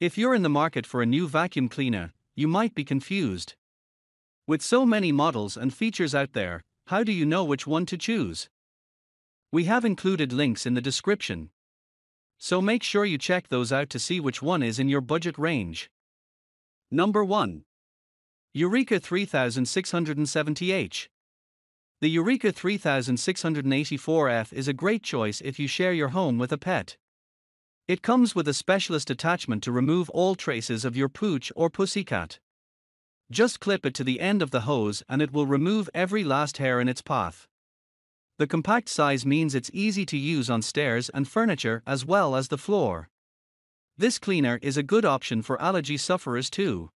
If you're in the market for a new vacuum cleaner, you might be confused. With so many models and features out there, how do you know which one to choose? We have included links in the description, so make sure you check those out to see which one is in your budget range. Number 1. Eureka 3670H. The Eureka 3684F is a great choice if you share your home with a pet. It comes with a specialist attachment to remove all traces of your pooch or pussycat. Just clip it to the end of the hose and it will remove every last hair in its path. The compact size means it's easy to use on stairs and furniture as well as the floor. This cleaner is a good option for allergy sufferers too.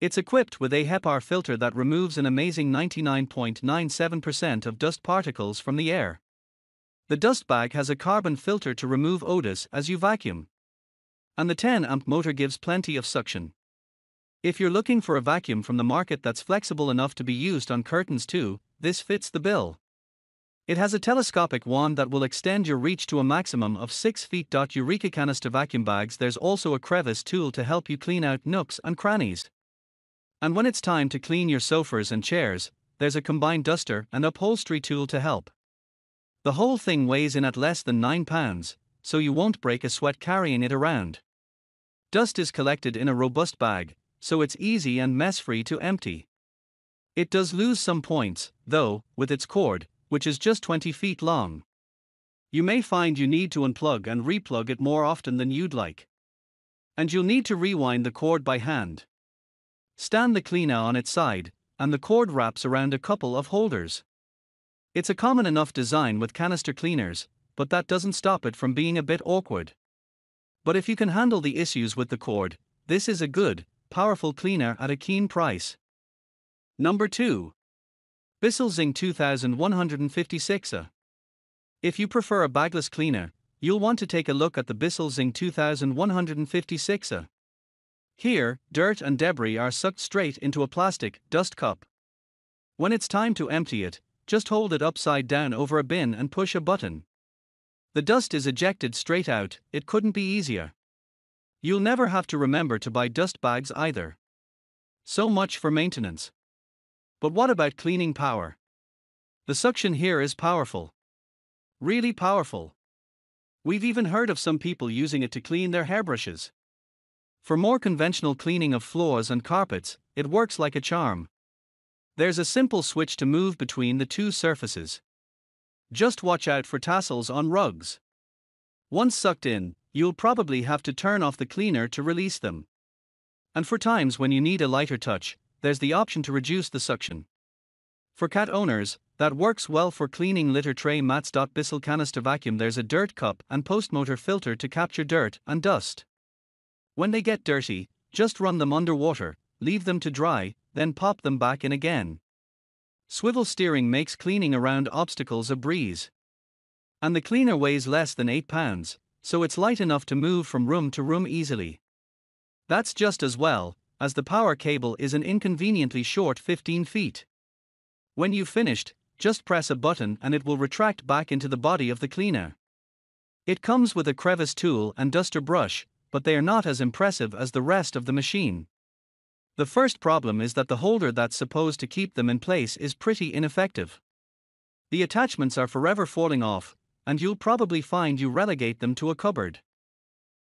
It's equipped with a HEPA filter that removes an amazing 99.97% of dust particles from the air. The dust bag has a carbon filter to remove odors as you vacuum. And the 10-amp motor gives plenty of suction. If you're looking for a vacuum from the market that's flexible enough to be used on curtains too, this fits the bill. It has a telescopic wand that will extend your reach to a maximum of 6 feet. Eureka canister vacuum bags. There's also a crevice tool to help you clean out nooks and crannies. And when it's time to clean your sofas and chairs, there's a combined duster and upholstery tool to help. The whole thing weighs in at less than 9 pounds, so you won't break a sweat carrying it around. Dust is collected in a robust bag, so it's easy and mess-free to empty. It does lose some points, though, with its cord, which is just 20 feet long. You may find you need to unplug and replug it more often than you'd like. And you'll need to rewind the cord by hand. Stand the cleaner on its side, and the cord wraps around a couple of holders. It's a common enough design with canister cleaners, but that doesn't stop it from being a bit awkward. But if you can handle the issues with the cord, this is a good, powerful cleaner at a keen price. Number 2. Bissell Zing 2156A. If you prefer a bagless cleaner, you'll want to take a look at the Bissell Zing 2156A. Here, dirt and debris are sucked straight into a plastic dust cup. When it's time to empty it, just hold it upside down over a bin and push a button. The dust is ejected straight out. It couldn't be easier. You'll never have to remember to buy dust bags either. So much for maintenance. But what about cleaning power? The suction here is powerful. Really powerful. We've even heard of some people using it to clean their hairbrushes. For more conventional cleaning of floors and carpets, it works like a charm. There's a simple switch to move between the two surfaces. Just watch out for tassels on rugs. Once sucked in, you'll probably have to turn off the cleaner to release them. And for times when you need a lighter touch, there's the option to reduce the suction. For cat owners, that works well for cleaning litter tray mats. Bissell canister vacuum. There's a dirt cup and post-motor filter to capture dirt and dust. When they get dirty, just run them under water, leave them to dry, then pop them back in again. Swivel steering makes cleaning around obstacles a breeze. And the cleaner weighs less than 8 pounds, so it's light enough to move from room to room easily. That's just as well, as the power cable is an inconveniently short 15 feet. When you've finished, just press a button and it will retract back into the body of the cleaner. It comes with a crevice tool and duster brush, but they are not as impressive as the rest of the machine. The first problem is that the holder that's supposed to keep them in place is pretty ineffective. The attachments are forever falling off, and you'll probably find you relegate them to a cupboard.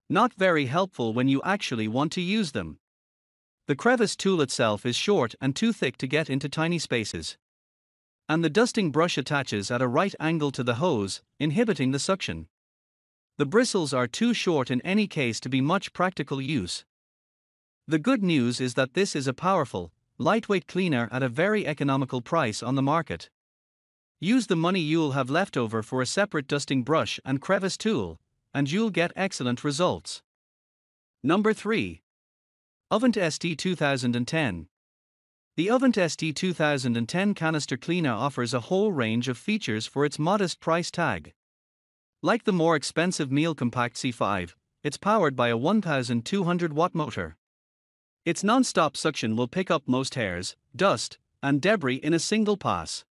Not very helpful when you actually want to use them. The crevice tool itself is short and too thick to get into tiny spaces. And the dusting brush attaches at a right angle to the hose, inhibiting the suction. The bristles are too short in any case to be much practical use. The good news is that this is a powerful, lightweight cleaner at a very economical price on the market. Use the money you'll have left over for a separate dusting brush and crevice tool, and you'll get excellent results. Number 3. Ovente ST2010. The Ovente ST2010 canister cleaner offers a whole range of features for its modest price tag. Like the more expensive Miele Compact C5, it's powered by a 1200-watt motor. Its non-stop suction will pick up most hairs, dust, and debris in a single pass.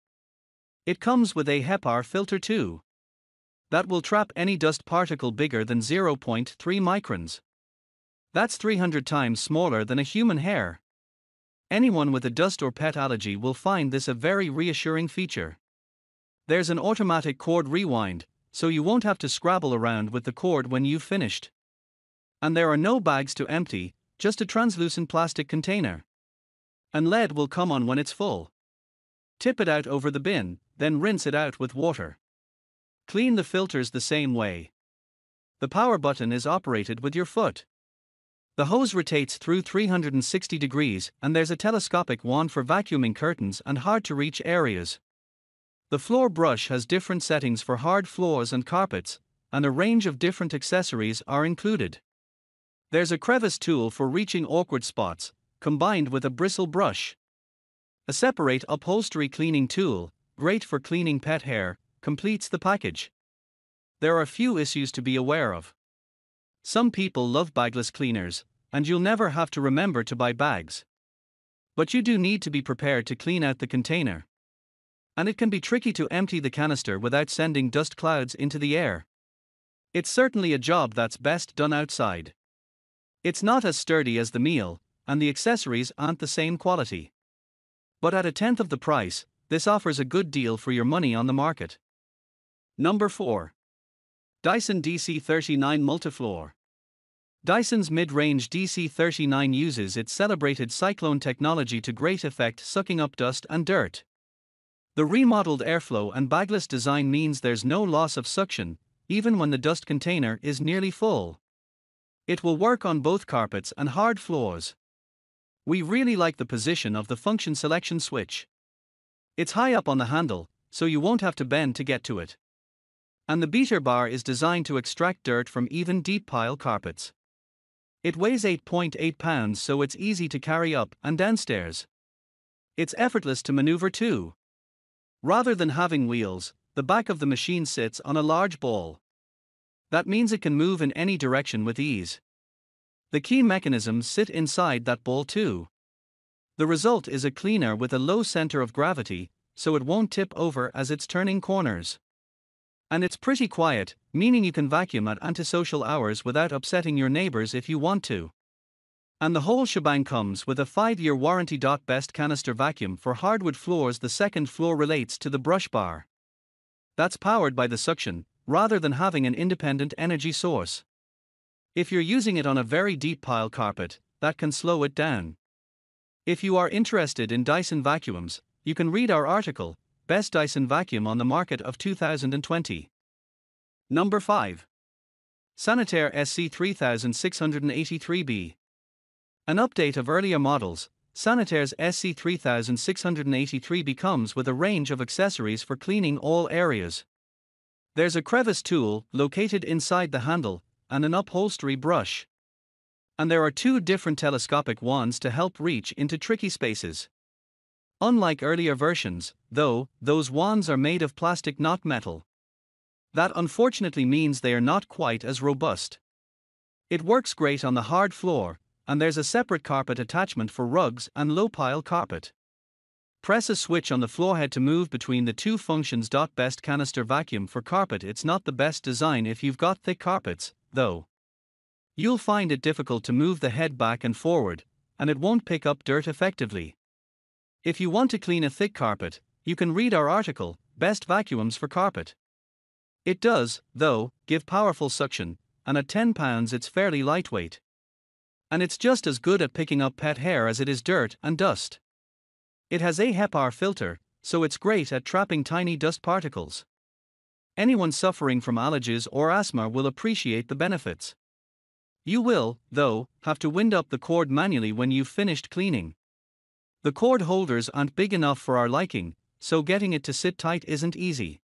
It comes with a HEPA filter too. That will trap any dust particle bigger than 0.3 microns. That's 300 times smaller than a human hair. Anyone with a dust or pet allergy will find this a very reassuring feature. There's an automatic cord rewind, so you won't have to scrabble around with the cord when you've finished. And there are no bags to empty, just a translucent plastic container. And lead will come on when it's full. Tip it out over the bin, then rinse it out with water. Clean the filters the same way. The power button is operated with your foot. The hose rotates through 360 degrees, and there's a telescopic wand for vacuuming curtains and hard-to-reach areas. The floor brush has different settings for hard floors and carpets, and a range of different accessories are included. There's a crevice tool for reaching awkward spots, combined with a bristle brush. A separate upholstery cleaning tool, great for cleaning pet hair, completes the package. There are few issues to be aware of. Some people love bagless cleaners, and you'll never have to remember to buy bags. But you do need to be prepared to clean out the container. And it can be tricky to empty the canister without sending dust clouds into the air. It's certainly a job that's best done outside. It's not as sturdy as the Miele, and the accessories aren't the same quality. But at a tenth of the price, this offers a good deal for your money on the market. Number 4. Dyson DC39 Multifloor. Dyson's mid-range DC39 uses its celebrated cyclone technology to great effect, sucking up dust and dirt. The remodeled airflow and bagless design means there's no loss of suction, even when the dust container is nearly full. It will work on both carpets and hard floors. We really like the position of the function selection switch. It's high up on the handle, so you won't have to bend to get to it. And the beater bar is designed to extract dirt from even deep pile carpets. It weighs 8.8 pounds, so it's easy to carry up and downstairs. It's effortless to maneuver too. Rather than having wheels, the back of the machine sits on a large ball. That means it can move in any direction with ease. The key mechanisms sit inside that ball too. The result is a cleaner with a low center of gravity, so it won't tip over as it's turning corners. And it's pretty quiet, meaning you can vacuum at antisocial hours without upsetting your neighbors if you want to. And the whole shebang comes with a 5-year warranty. Best canister vacuum for hardwood floors. The second floor relates to the brush bar. That's powered by the suction, rather than having an independent energy source. If you're using it on a very deep pile carpet, that can slow it down. If you are interested in Dyson vacuums, you can read our article, Best Dyson Vacuum on the Market of 2020. Number 5. Sanitaire SC3683B. An update of earlier models, Sanitaire's SC3683B comes with a range of accessories for cleaning all areas. There's a crevice tool, located inside the handle, and an upholstery brush. And there are two different telescopic wands to help reach into tricky spaces. Unlike earlier versions, though, those wands are made of plastic, not metal. That unfortunately means they are not quite as robust. It works great on the hard floor, and there's a separate carpet attachment for rugs and low pile carpet. Press a switch on the floorhead to move between the two functions. Best canister vacuum for carpet. It's not the best design if you've got thick carpets, though. You'll find it difficult to move the head back and forward, and it won't pick up dirt effectively. If you want to clean a thick carpet, you can read our article, Best Vacuums for Carpet. It does, though, give powerful suction, and at 10 pounds it's fairly lightweight. And it's just as good at picking up pet hair as it is dirt and dust. It has a HEPA filter, so it's great at trapping tiny dust particles. Anyone suffering from allergies or asthma will appreciate the benefits. You will, though, have to wind up the cord manually when you've finished cleaning. The cord holders aren't big enough for our liking, so getting it to sit tight isn't easy.